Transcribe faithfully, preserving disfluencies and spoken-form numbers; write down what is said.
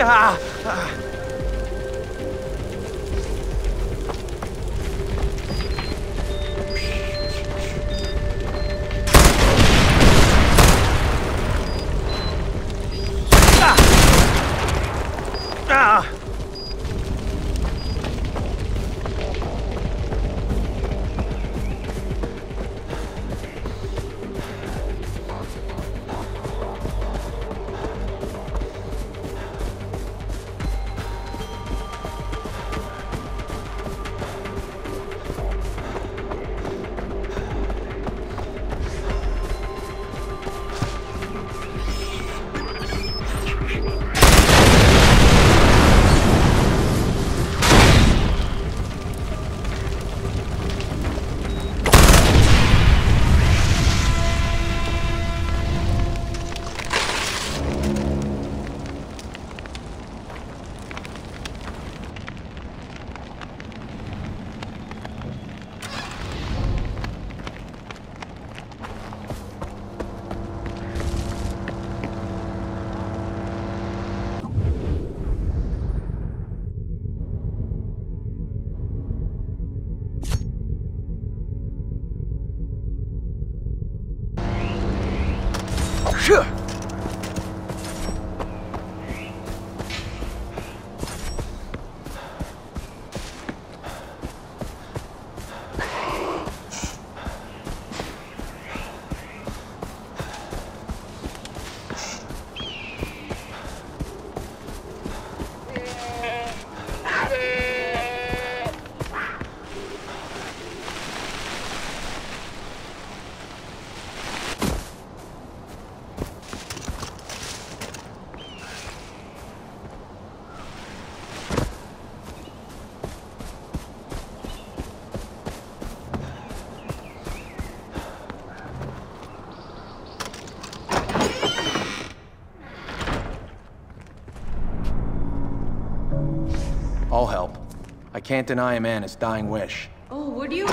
Ah, ah. Sure. I'll help. I can't deny a man his dying wish. Oh, would you?